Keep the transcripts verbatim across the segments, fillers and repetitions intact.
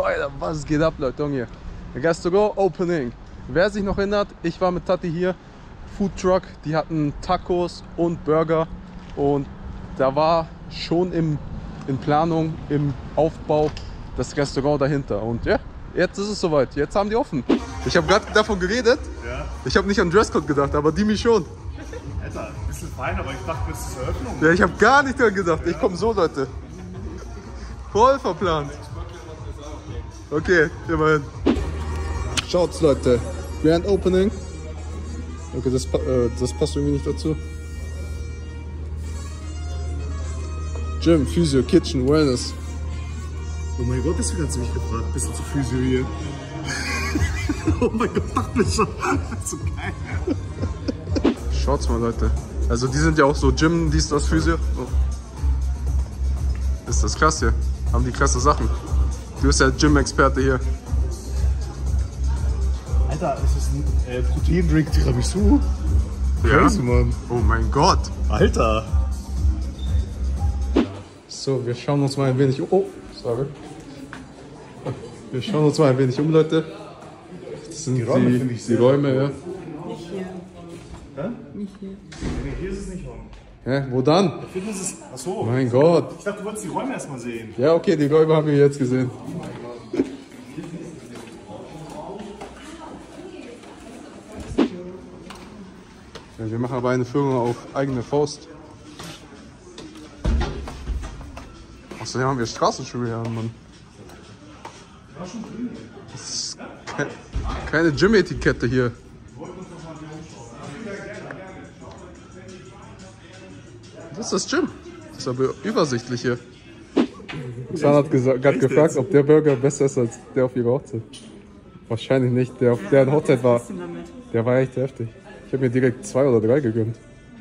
Alter, was geht ab, Leute, hier? Gas to go, Opening. Wer sich noch erinnert, ich war mit Tati hier, Food Truck, die hatten Tacos und Burger und da war schon im, in Planung, im Aufbau das Restaurant dahinter und ja, jetzt ist es soweit, jetzt haben die offen. Ich habe gerade davon geredet, ja. Ich habe nicht an Dresscode gedacht, aber die mich schon. Alter, ein bisschen fein, aber ich dachte, das ist zur Öffnung. Ja, ich habe gar nicht dran gedacht, ja. Ich komme so, Leute. Voll verplant. Okay, immerhin. Schaut's, Leute. Grand Opening. Okay, das, äh, das passt irgendwie nicht dazu. Gym, Physio, Kitchen, Wellness. Oh mein Gott, deswegen hat sie mich gefragt. Bist du zu Physio hier? Oh mein Gott, mach mich schon. Das ist so geil. Schaut's mal, Leute. Also, die sind ja auch so Gym, dies, das, Physio. Oh. Ist das krass hier? Haben die klasse Sachen. Du bist ja Gym-Experte hier. Alter, ist das ein äh, Protein-Drink Tiramisu? Ja. Crazy, Mann. Oh mein Gott. Alter. So, wir schauen uns mal ein wenig um. Oh, sorry. Wir schauen uns mal ein wenig um, Leute. Das sind die Räume, die, finde ich sehr die Räume, ja. Nicht hier. Hä? Nicht hier. Nee, hier ist es nicht rum. Hä? Wo dann? Der Fitness ist. Achso. Mein Gott. Ich dachte, du wolltest die Räume erstmal sehen. Ja, okay, die Räume haben wir jetzt gesehen. Ja, wir machen aber eine Führung auf eigene Faust. Außerdem haben wir Straßenschuhe hier an, Mann. Das ist ke keine Gym-Etikette hier. Das ist das Gym. Das ist aber übersichtlich hier. Xan hat gerade gefragt, ob der Burger besser ist als der auf ihrer Hochzeit. Wahrscheinlich nicht. Der, auf der Hochzeit war, der war echt heftig. Ich habe mir direkt zwei oder drei gegönnt.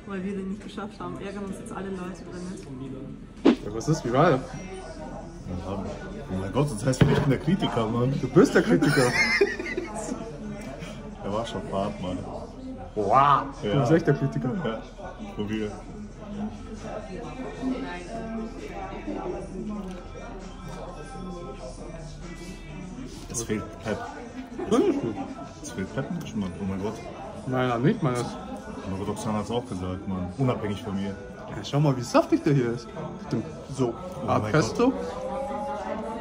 Weil wir den nicht geschafft haben. Ärgern uns jetzt alle Leute drin. Ja, was ist? Wie war das? Oh mein Gott, das heißt, ich bin der Kritiker, Mann. Du bist der Kritiker. Der war schon hart, Mann. Wow. Ja. Du bist echt der Kritiker. Ja, ich probiere. Es fehlt Pep. Es fehlt Peppengeschmack, oh mein Gott. Nein, nicht meines. Aber doch, Xan hat es auch gesagt, Mann. Unabhängig von mir. Ja, schau mal, wie saftig der hier ist. Stimmt. So, oh Art mein Pesto. Gott.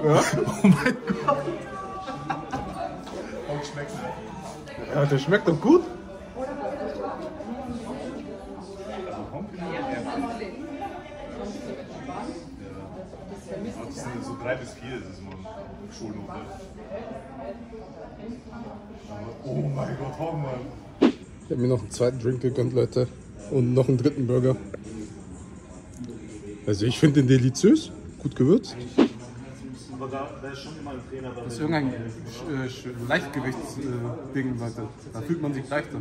Ja? Oh mein Gott. Und schmeckt er. Ja, der schmeckt doch gut. Das sind so drei bis vier, das ist mal Schulnote. Oh mein Gott, hau mal. Ich habe mir noch einen zweiten Drink gegönnt, Leute. Und noch einen dritten Burger. Also ich finde den deliziös, gut gewürzt. Aber da, da ist schon immer ein Trainer dabei. Das ist irgendein äh, Leichtgewichtsding, Leute. Da fühlt man sich leichter.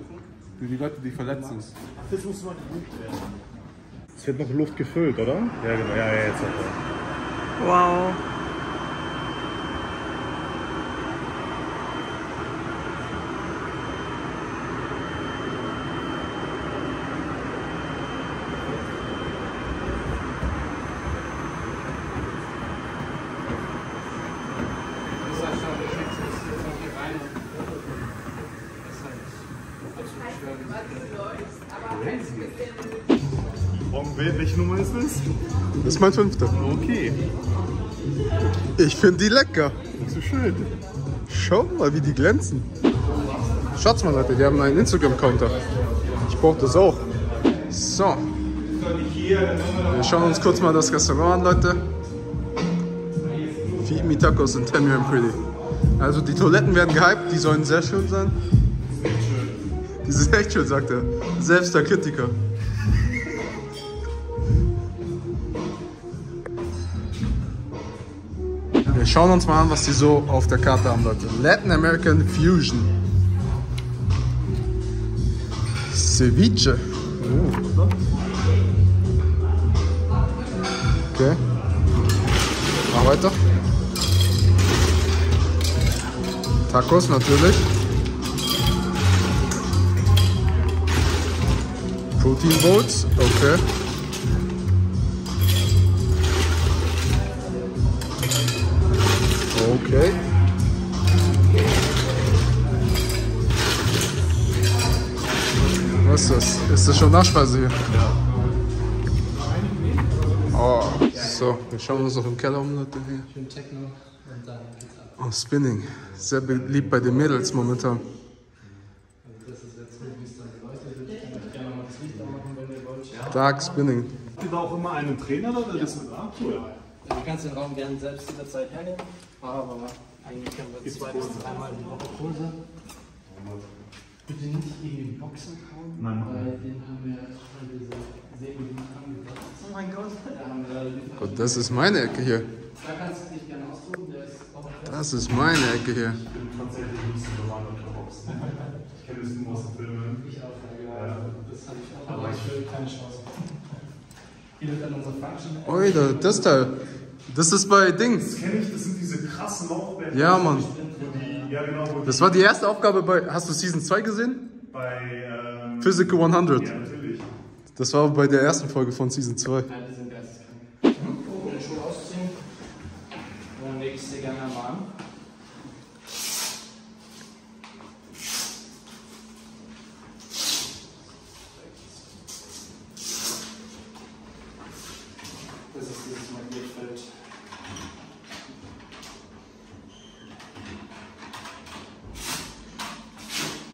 Für die Leute, die verletzt sind. Das muss man gut werden. Es wird noch Luft gefüllt, oder? Ja, genau. Ja, ja, jetzt aber. Wow. Welche Nummer ist das? Das ist mein fünfter. Okay. Ich finde die lecker. Nicht so schön. Schau mal, wie die glänzen. Schaut's mal, Leute, die haben einen Instagram-Counter. Ich brauche das auch. So. Wir schauen uns kurz mal das Restaurant an, Leute. Feed me Tacos and Tell me I'm pretty. Also die Toiletten werden gehypt, die sollen sehr schön sein. Die sind echt schön, sagt er. Selbst der Kritiker. Wir schauen uns mal an, was die so auf der Karte haben, Leute. Latin American Fusion. Ceviche. Oh. Okay. Mach weiter. Tacos natürlich. Protein Bowls. Okay. Okay. Was ist das? Ist das schon Nachspeise hier? Ja. Oh, so, wir schauen uns noch im Keller um, Leute. Schön Techno und dann geht's ab. Oh, Spinning. Sehr beliebt bei den Mädels momentan. Dark Spinning. Habt ihr da auch immer einen Trainer oder ja. Das ist ah, cool. Ja, du kannst den Raum gerne selbst jederzeit hernehmen, aber eigentlich haben wir zwei bis dreimal die Woche Kurse. Bitte nicht gegen den Boxer kauen, nein, nein. Weil den haben wir schon diese Sägen angebracht. Oh mein Gott. Da Gott, das ist meine Ecke hier. Da kannst du dich gerne aussuchen, der ist auch das ist meine Ecke hier. Ich bin tatsächlich nicht so normal unter Box. Ich kenne das nur aus den Filmen. Ich auch, ja. Ja. Das habe ich auch, aber ich will keine Chance. Hier wird dann unser Function. Oida, das Teil. Das ist bei Dings. Das kenne ich, das sind diese krassen Laufbänder. Ja, Mann. Die, ja, genau, das war die erste Aufgabe bei. Hast du Season zwei gesehen? Bei. Ähm, Physical hundert. Ja, natürlich. Das war bei der ersten Folge von Season zwei. Ja, die sind geil. Mhm. Oh, den Schuh ausziehen. Und dann lege ich sie gerne einmal an. Das ist dieses Magnetfeld.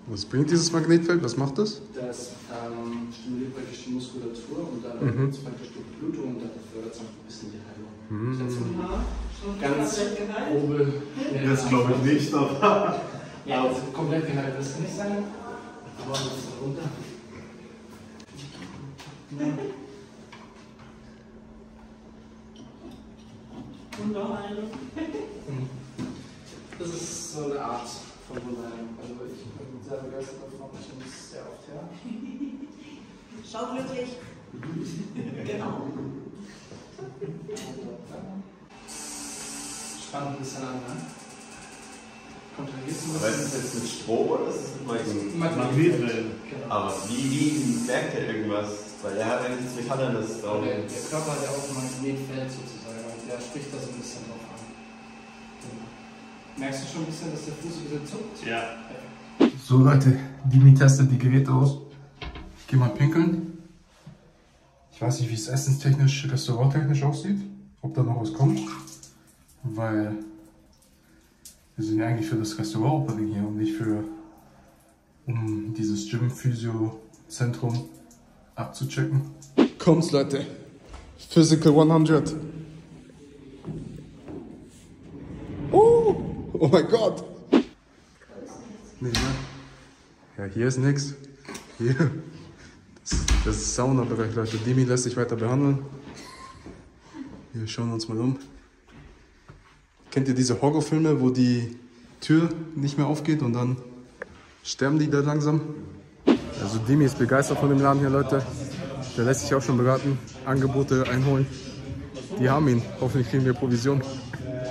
Was bringt dieses Magnetfeld? Was macht das? Das ähm, stimuliert praktisch die Muskulatur und dann mhm. wird praktisch die Blutung und dann fördert es ein bisschen die Heilung. Mhm. Das ist ganz oben. Ja, das glaube ich nicht, aber. Ja, aber komplett geheilt wirst du nicht sein. Aber ein bisschen runter. Ja. Und noch eine. Das ist so eine Art von Wunderheilung. Also ich bin sehr begeistert davon, ich nehme es sehr oft her. Schau glücklich. Genau. Spannend ein bisschen an, ne? Kontrahiert ein bisschen. Aber ist das jetzt mit Strom oder ist das mit Magnetfeld? Genau. Aber wie, wie merkt er irgendwas? Weil er hat ja nichts Mechanisches drauf. Der Körper hat ja auch ein Magnetfeld sozusagen. Der spricht da so ein bisschen drauf an. Ja. Merkst du schon ein bisschen, dass der Fuß wieder zuckt? Ja. Okay. So Leute, Dimi testet die Geräte aus. Ich gehe mal pinkeln. Ich weiß nicht, wie es essenstechnisch, restauranttechnisch aussieht. Ob da noch was kommt. Weil wir sind ja eigentlich für das Restaurant-Opening hier und nicht für, um dieses Gym-Physio-Zentrum abzuchecken. Kommt's Leute, Physical hundert. Oh mein Gott! Nee, ja, hier ist nichts. Hier. Das, das ist Saunabereich, Leute. Dimi lässt sich weiter behandeln. Wir schauen uns mal um. Kennt ihr diese Horrorfilme, wo die Tür nicht mehr aufgeht und dann sterben die da langsam? Also Dimi ist begeistert von dem Laden hier, Leute. Der lässt sich auch schon beraten. Angebote einholen. Die haben ihn. Hoffentlich kriegen wir Provision.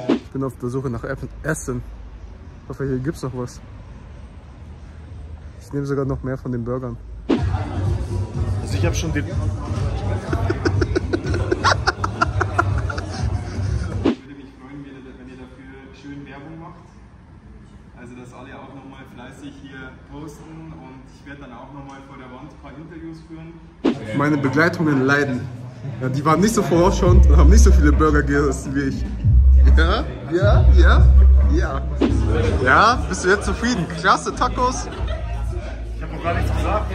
Ich bin auf der Suche nach Essen. Ich hoffe, hier gibt es noch was. Ich nehme sogar noch mehr von den Burgern. Also ich habe schon den... Ich würde mich freuen, wenn ihr dafür schön Werbung macht. Also dass alle auch nochmal fleißig hier posten. Und ich werde dann auch nochmal vor der Wand ein paar Interviews führen. Meine Begleitungen leiden. Ja, die waren nicht so vorausschauend und haben nicht so viele Burger gegessen wie ich. Ja, ja, ja, ja. Ja, bist du jetzt zufrieden? Klasse Tacos. Ich habe noch gar nichts gesagt.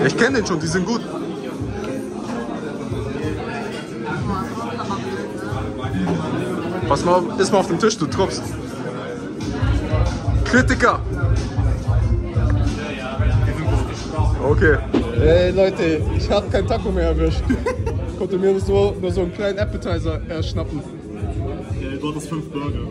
Ja, ich kenne den schon, die sind gut. Pass mal, iss mal auf den Tisch, du Trupps. Kritiker. Okay. Ey Leute, ich habe kein Taco mehr erwischt. Konnte mir so, nur so einen kleinen Appetizer erschnappen. Ja, dort ist fünf Burger.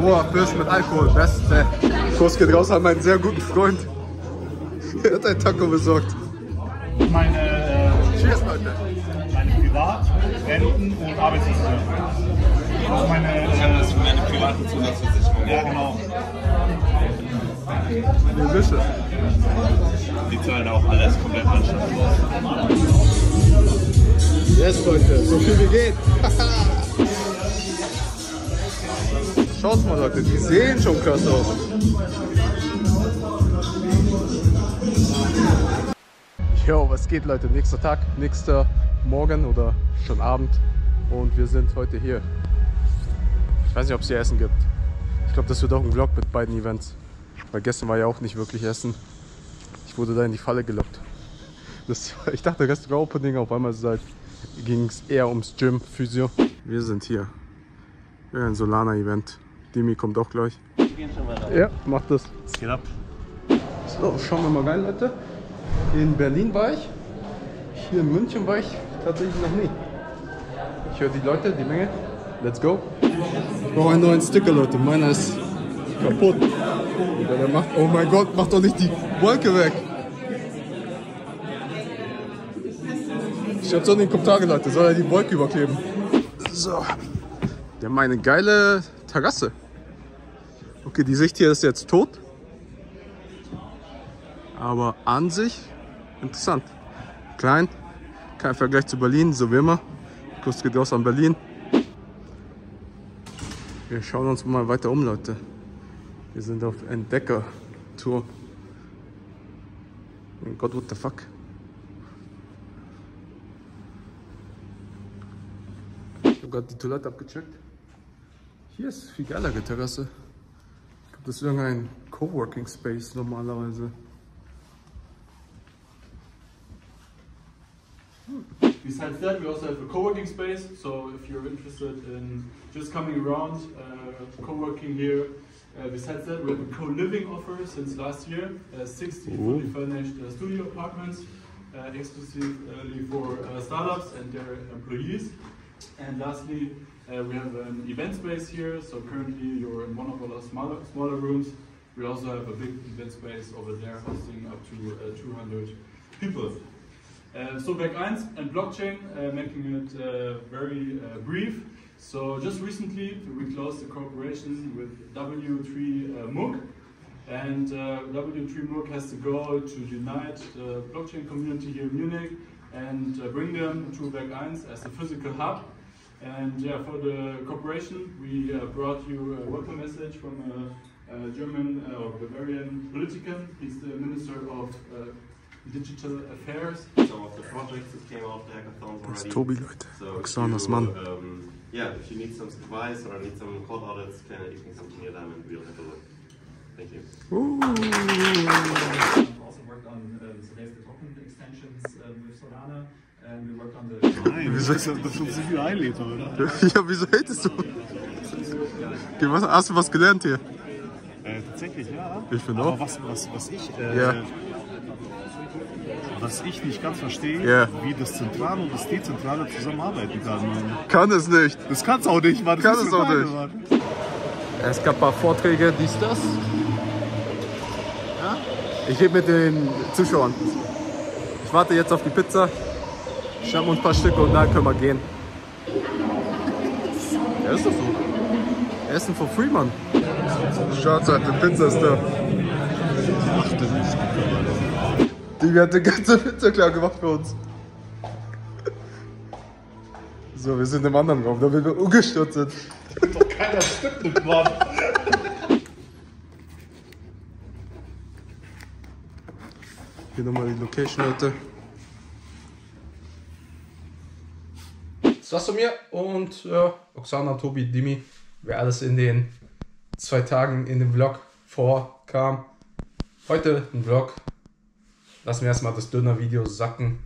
Boah, Biss mit Alkohol, beste. Kuss geht raus an meinen sehr guten Freund. Er hat ein Taco besorgt. Meine, äh, Cheers, Leute. Meine Privat-, Renten- und Arbeitslosenversicherung. Auch meine, äh, ich habe das für meine private Zusatzversicherung. Ja, genau. Delicious. Zahlen auch alles komplett anschauen. Yes, Leute, so viel wie geht. Schaut mal, Leute, die sehen schon krass aus. Jo, was geht, Leute? Nächster Tag, nächster Morgen oder schon Abend. Und wir sind heute hier. Ich weiß nicht, ob es hier Essen gibt. Ich glaube, das wird auch ein Vlog mit beiden Events. Weil gestern war ja auch nicht wirklich Essen. Ich wurde da in die Falle gelockt. Das, ich dachte, Restaurant-Opening, auf einmal ging es eher ums Gym, Physio. Wir sind hier. Ein Solana-Event. Dimi kommt auch gleich. Wir gehen schon mal rein. Ja, macht das. Es geht ab. So, schauen wir mal rein, Leute. In Berlin war ich. Hier in München war ich tatsächlich noch nie. Ich höre die Leute, die Menge. Let's go. Ich brauche einen neuen Sticker, Leute. Meiner ist kaputt. Der macht, oh mein Gott, macht doch nicht die Wolke weg. Ich hab's auch in den Kommentaren, Leute. Soll er die Wolke überkleben? So. Wir haben eine geile Terrasse. Okay, die Sicht hier ist jetzt tot. Aber an sich interessant. Klein. Kein Vergleich zu Berlin, so wie immer. Kuss geht raus an Berlin. Wir schauen uns mal weiter um, Leute. Wir sind auf Entdecker-Tour. Mein Gott, what the fuck? Ich habe gerade die Toilette abgecheckt. Hier ist viel geilere Terrasse. Ich glaube, das ist irgendein Coworking Space normalerweise. Besides that, we also have a co-working space, so if you're interested in just coming around, uh, co-working here. Uh, besides that, we have a co-living offer since last year, uh, sixty fully furnished uh, studio apartments, uh, exclusively for uh, startups and their employees. And lastly, uh, we have an event space here, so currently you're in one of our smaller, smaller rooms. We also have a big event space over there hosting up to uh, two hundred people. Uh, so W E G one and blockchain, uh, making it uh, very uh, brief. So just recently we closed the cooperation with W three MOOC, and uh, W three MOOC has the goal to unite the blockchain community here in Munich and uh, bring them to W E G one as a physical hub. And yeah, for the cooperation we uh, brought you a welcome message from a, a German uh, or Bavarian politician. He's the Minister of uh, Digital Affairs. Some of the projects that came out of the hackathons already. It's Tobi, Leute. So Oksana's man. Um, yeah, if you need some advice or need some code audits, can you can come to near them and we'll have a look. Thank you. Ooh. We also worked on uh, the latest token extensions uh, with Solana, and we worked on the. Nein, wieso ist das schon so viel Einleiter, oder? Ja, wieso hältst du? Hast du was gelernt hier? Äh, tatsächlich, ja. Ich finde auch. Aber was, was, was ich. Äh, yeah. Was ich nicht ganz verstehe, yeah. Wie das Zentrale und das Dezentrale zusammenarbeiten kann. Mann. Kann es nicht. Das kann es auch nicht, Mann. Das kann es auch nicht. Mann. Es gab ein paar Vorträge, dies, das. Ja? Ich rede mit den Zuschauern. Ich warte jetzt auf die Pizza. Ich habe uns ein paar Stücke und dann können wir gehen. Ja, ist das so? Essen for free, Mann. Schaut, die Pizza ist da. Ach, das ist die hat die ganze Pizza klar gemacht für uns. So, wir sind im anderen Raum, damit wir ungestört sind. Da wird doch keiner Stück mit, Mann. Hier nochmal die Location, Leute. Das war's von mir und äh, Oksana, Tobi, Dimi, wer alles in den zwei Tagen in dem Vlog vorkam. Heute ein Vlog. Lassen wir erstmal das Döner-Video sacken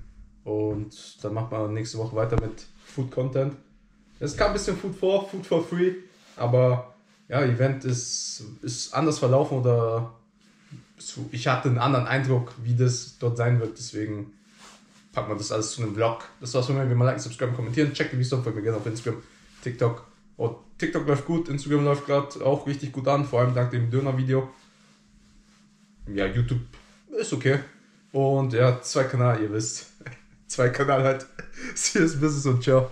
und dann macht man nächste Woche weiter mit Food-Content. Es kam ein bisschen Food vor, Food for free, aber ja, Event ist, ist anders verlaufen oder ich hatte einen anderen Eindruck, wie das dort sein wird, deswegen packen wir das alles zu einem Vlog. Das war's von mir, wenn mal liken, subscriben, kommentieren, checkt die Videos, folgt mir gerne auf Instagram, TikTok. Oh, TikTok läuft gut, Instagram läuft gerade auch richtig gut an, vor allem dank dem Döner-Video. Ja, YouTube ist okay. Und ja, zwei Kanal, ihr wisst. Zwei Kanal halt. Serious Business und ciao.